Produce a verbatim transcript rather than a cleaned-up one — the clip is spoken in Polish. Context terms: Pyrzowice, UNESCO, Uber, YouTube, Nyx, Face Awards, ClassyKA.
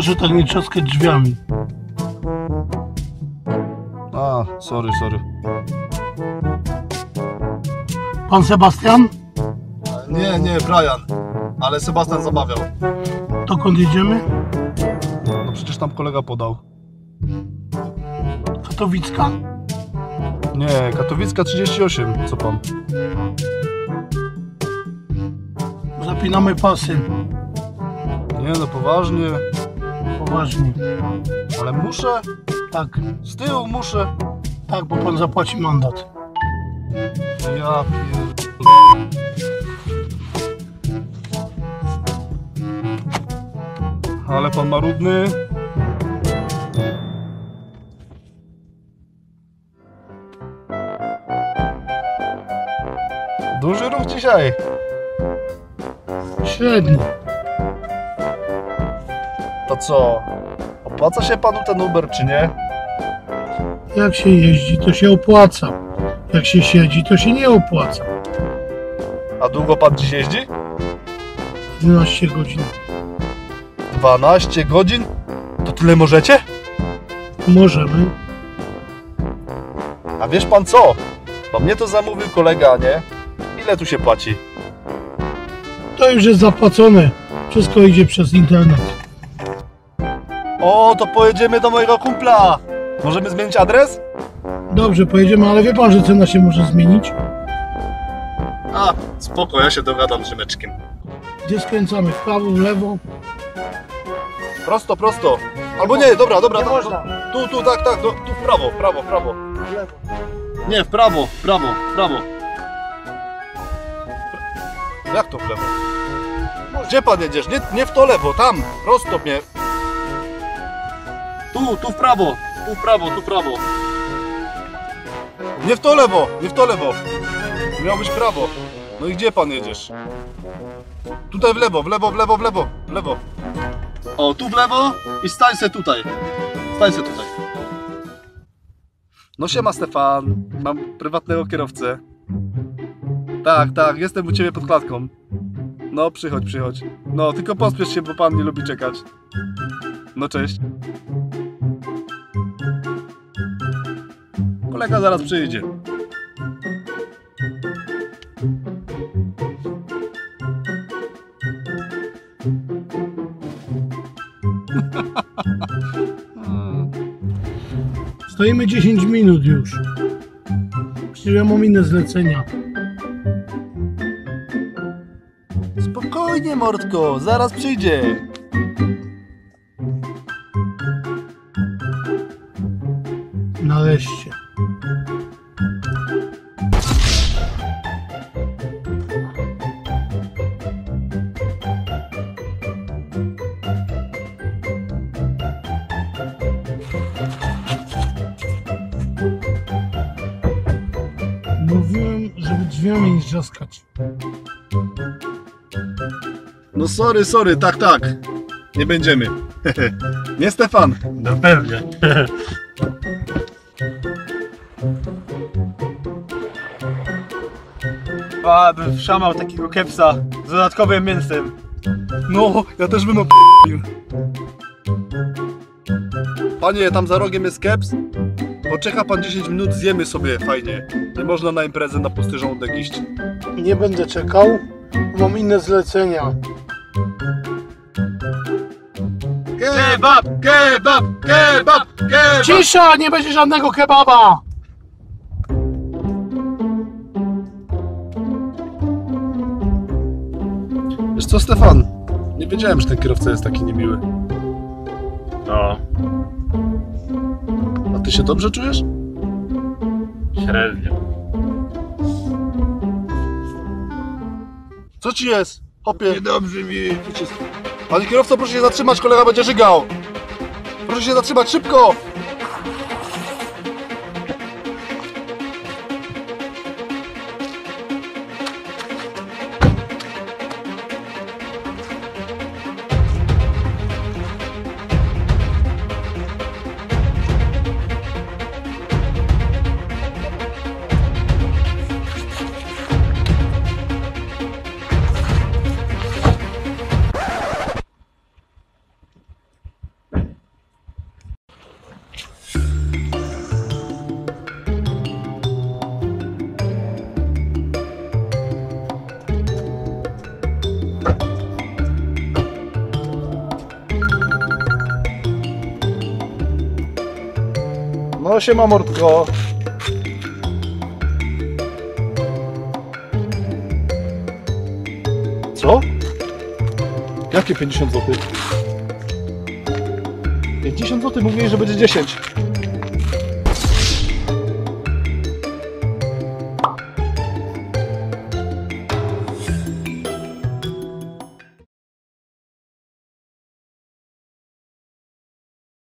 Proszę tak nie trzaskać drzwiami. A, sorry, sorry. Pan Sebastian? Nie, nie, Brian. Ale Sebastian zamawiał. Dokąd jedziemy? No przecież tam kolega podał. Katowicka? Nie, Katowicka trzydzieści osiem, co pan? Zapinamy pasy. Nie no, poważnie. Poważnie. Ale muszę? Tak. Z tyłu muszę? Tak, bo pan zapłaci mandat. Ja pierdolę. Ale pan marudny. Duży ruch dzisiaj. Średnio. To co? Opłaca się panu ten Uber, czy nie? Jak się jeździ, to się opłaca. Jak się siedzi, to się nie opłaca. A długo pan dziś jeździ? jedenaście godzin. dwanaście godzin? To tyle możecie? Możemy. A wiesz pan co? Bo mnie to zamówił kolega, nie? Ile tu się płaci? To już jest zapłacone. Wszystko idzie przez internet. O, to pojedziemy do mojego kumpla. Możemy zmienić adres? Dobrze, pojedziemy, ale wie pan, że cena się może zmienić? A, spoko, ja się dogadam z Rzymeczkiem. Gdzie skręcamy? W prawo, w lewo? Prosto, prosto. Albo nie, dobra, dobra. Nie to, można. Tu, tu, tak, tak, do, tu w prawo, w prawo, w prawo. W lewo. Nie, w prawo, w prawo, w prawo. Pra... Jak to w lewo? Gdzie pan jedziesz? Nie, nie w to lewo, tam, prosto mnie. Tu, tu w prawo, tu w prawo, tu w prawo. Nie w to lewo, nie w to lewo. Miał być prawo. No i gdzie pan jedziesz? Tutaj w lewo, w lewo, w lewo, w lewo, w lewo. O, tu w lewo i stań se tutaj. Stań se tutaj. No siema Stefan, mam prywatnego kierowcę. Tak, tak, jestem u ciebie pod klatką. No przychodź, przychodź. No tylko pospiesz się, bo pan nie lubi czekać. No cześć. Kolega zaraz przyjdzie. Stoimy dziesięć minut już. Przecież ja mam inne zlecenia. Spokojnie, mordko, zaraz przyjdzie. Nareszcie. Mówiłem, żeby drzwiami nie trzaskać. No sorry, sorry, tak, tak. Nie będziemy. Nie, Stefan? No pewnie. A, bym wszamał takiego kepsa z dodatkowym mięsem. No, ja też bym op***ił. Panie, tam za rogiem jest keps. Poczeka pan dziesięć minut, zjemy sobie fajnie. Nie można na imprezę na pusty żołądek iść. Nie będę czekał, mam inne zlecenia. Kebab, kebab, kebab, kebab! Cisza, nie będzie żadnego kebaba! Wiesz co, Stefan? Nie wiedziałem, że ten kierowca jest taki niemiły. No. A ty się dobrze czujesz? Średnio. Co ci jest? Hopie. Niedobrze mi. Panie kierowco, proszę się zatrzymać, kolega będzie żygał. Proszę się zatrzymać, szybko! No siema mordko. Co? Jakie pięćdziesiąt złotych? pięćdziesiąt złotych? Mówiłeś, że będzie dziesięć.